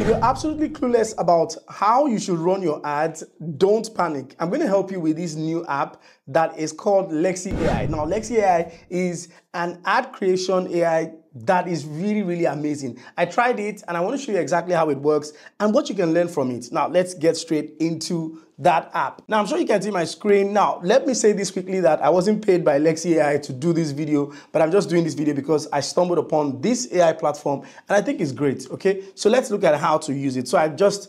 If you're absolutely clueless about how you should run your ads, don't panic. I'm going to help you with this new app that is called Lexi AI. Now, Lexi AI is an ad creation AI that is really, really amazing. I tried it and I want to show you exactly how it works and what you can learn from it. Now, let's get straight into that app. Now, I'm sure you can see my screen. Now, let me say this quickly that I wasn't paid by Lexi AI to do this video, but I'm just doing this video because I stumbled upon this AI platform and I think it's great, okay? So let's look at how to use it. So I just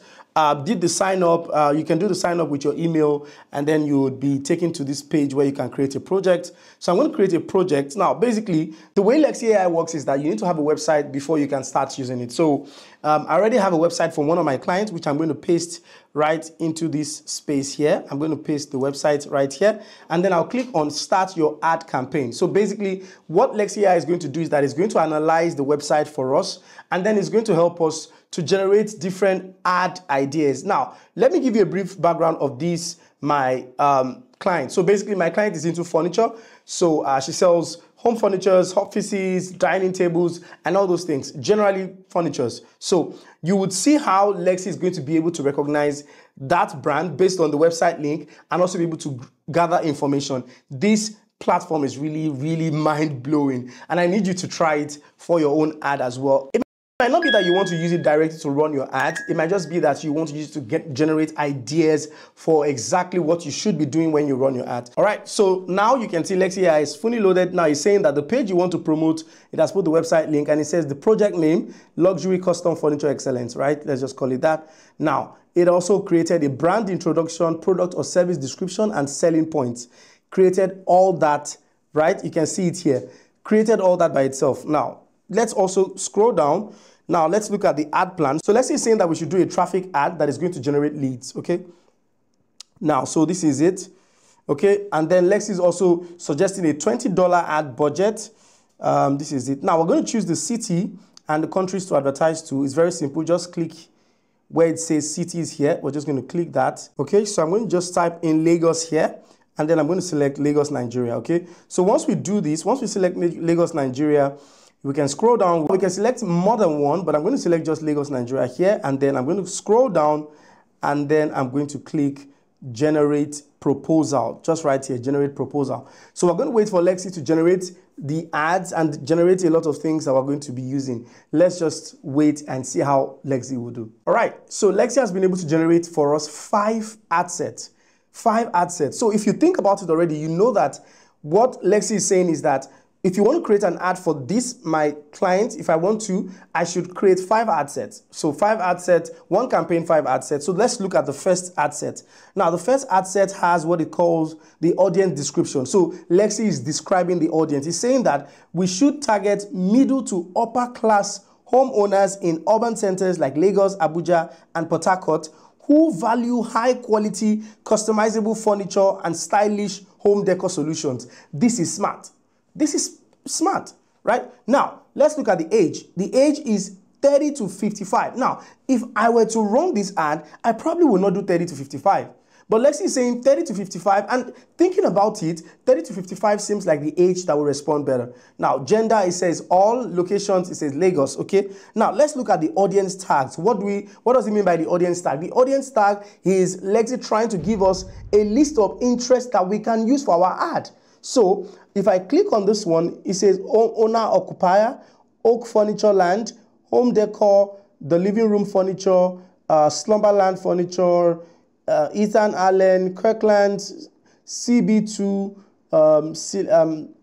did the sign up. You can do the sign up with your email and then you would be taken to this page where you can create a project. So I'm going to create a project. Now, basically, the way Lexi AI works is that you need to have a website before you can start using it. So I already have a website for one of my clients, which I'm going to paste right into this space here. I'm going to paste the website right here and then I'll click on start your ad campaign. So basically what Lexi AI is going to do is that it's going to analyze the website for us and then it's going to help us to generate different ad ideas. Now, let me give you a brief background of this, my client. So basically my client is into furniture. So she sells home furnitures, offices, dining tables, and all those things, generally furnitures. So you would see how Lexi is going to be able to recognize that brand based on the website link and also be able to gather information. This platform is really, really mind-blowing, and I need you to try it for your own ad as well. It might not be that you want to use it directly to run your ads. It might just be that you want to use it to generate ideas for exactly what you should be doing when you run your ads. All right, so now you can see Lexi AI is fully loaded. Now it's saying that the page you want to promote, it has put the website link and it says the project name, Luxury Custom Furniture Excellence, right? Let's just call it that. Now, it also created a brand introduction, product or service description, and selling points. Created all that, right? You can see it here. Created all that by itself. Now, let's also scroll down. Now, let's look at the ad plan. So Lexi is saying that we should do a traffic ad that is going to generate leads, okay? Now, so this is it, okay? And then Lexi is also suggesting a $20 ad budget. This is it. Now, we're going to choose the city and the countries to advertise to. It's very simple. Just click where it says cities here. We're just going to click that, okay? So I'm going to just type in Lagos here, and then I'm going to select Lagos, Nigeria, okay? So once we do this, once we select Lagos, Nigeria, we can scroll down. We can select more than one, but I'm going to select just Lagos, Nigeria here. And then I'm going to scroll down and then I'm going to click generate proposal. Just right here, generate proposal. So we're going to wait for Lexi to generate the ads and generate a lot of things that we're going to be using. Let's just wait and see how Lexi will do. All right. So Lexi has been able to generate for us 5 ad sets. So if you think about it already, you know that what Lexi is saying is that if you want to create an ad for this, my client, if I want to, I should create 5 ad sets. So 5 ad sets, 1 campaign, 5 ad sets. So let's look at the first ad set. Now, the first ad set has what it calls the audience description. So Lexi is describing the audience. He's saying that we should target middle to upper class homeowners in urban centers like Lagos, Abuja, and Port Harcourt who value high quality, customizable furniture and stylish home decor solutions. This is smart. This is smart, right? Now, let's look at the age. The age is 30 to 55. Now, if I were to run this ad, I probably would not do 30 to 55. But Lexi is saying 30 to 55, and thinking about it, 30 to 55 seems like the age that will respond better. Now, gender, it says all, locations, it says Lagos, okay? Now, let's look at the audience tags. What does it mean by the audience tag? The audience tag is Lexi trying to give us a list of interests that we can use for our ad. So, if I click on this one, it says owner occupier, oak furniture land, home decor, the living room furniture, slumberland furniture, Ethan Allen, Kirkland, CB2,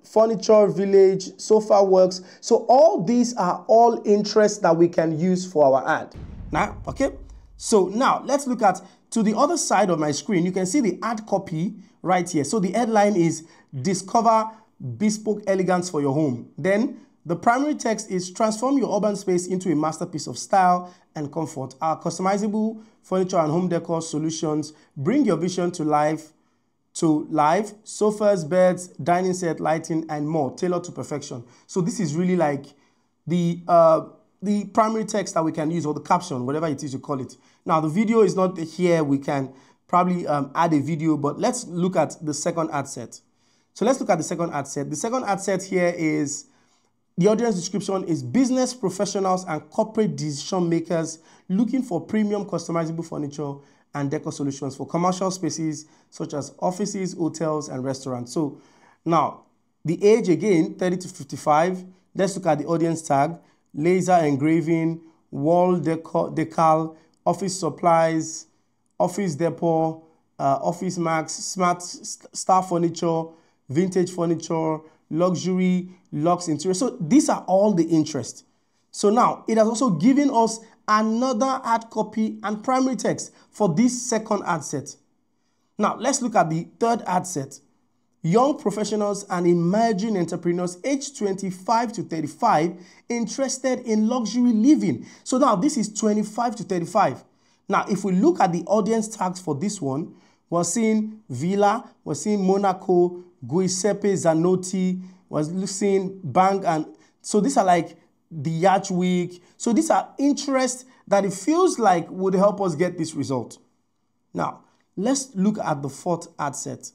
furniture village, sofa works. So, all these are all interests that we can use for our ad. Now, okay. So, now let's look at to the other side of my screen. You can see the ad copy right here. So the headline is discover bespoke elegance for your home. Then the primary text is transform your urban space into a masterpiece of style and comfort. Our customizable furniture and home decor solutions bring your vision to life. Sofas, beds, dining set, lighting, and more, tailored to perfection. So this is really like the primary text that we can use, or the caption, whatever it is you call it. Now, the video is not here. We can probably add a video, but let's look at the second ad set. So let's look at the second ad set. The second ad set here is The audience description is business professionals and corporate decision makers looking for premium customizable furniture and decor solutions for commercial spaces such as offices, hotels, and restaurants. So now, the age again, 30 to 55. Let's look at the audience tag. Laser engraving, wall decal, office supplies, office depot, office max, smart star furniture, vintage furniture, luxury, luxe interior. So these are all the interests. So now it has also given us another ad copy and primary text for this second ad set. Now let's look at the third ad set. Young professionals and emerging entrepreneurs aged 25 to 35 interested in luxury living. So now this is 25 to 35. Now if we look at the audience tags for this one, we're seeing Villa, we're seeing Monaco, Giuseppe Zanotti, we're seeing Bang, and so these are like the Yacht Week. So these are interests that it feels like would help us get this result. Now let's look at the fourth ad set.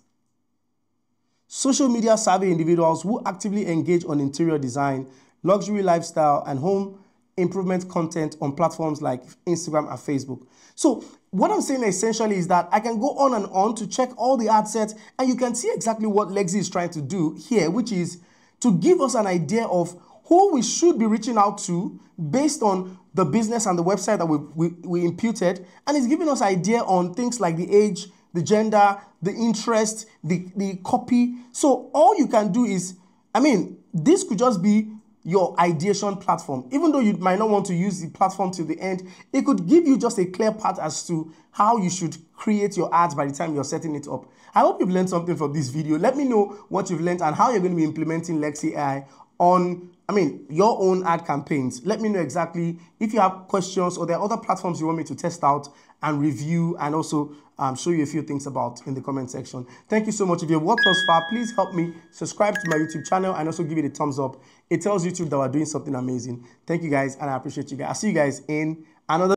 Social media savvy individuals who actively engage on interior design, luxury lifestyle, and home improvement content on platforms like Instagram and Facebook. So what I'm saying essentially is that I can go on and on to check all the ad sets, and you can see exactly what Lexi is trying to do here, which is to give us an idea of who we should be reaching out to based on the business and the website that we imputed, and it's giving us an idea on things like the age, the gender, the interest, the copy. So all you can do is, I mean, this could just be your ideation platform. Even though you might not want to use the platform till the end, it could give you just a clear path as to how you should create your ads by the time you're setting it up. I hope you've learned something from this video. Let me know what you've learned and how you're going to be implementing Lexi AI on, I mean, your own ad campaigns. Let me know exactly if you have questions or there are other platforms you want me to test out and review, and also show you a few things about in the comment section. Thank you so much. If you've watched us far, please help me subscribe to my YouTube channel and also give it a thumbs up. It tells YouTube that we're doing something amazing. Thank you guys, and I appreciate you guys. I'll see you guys in another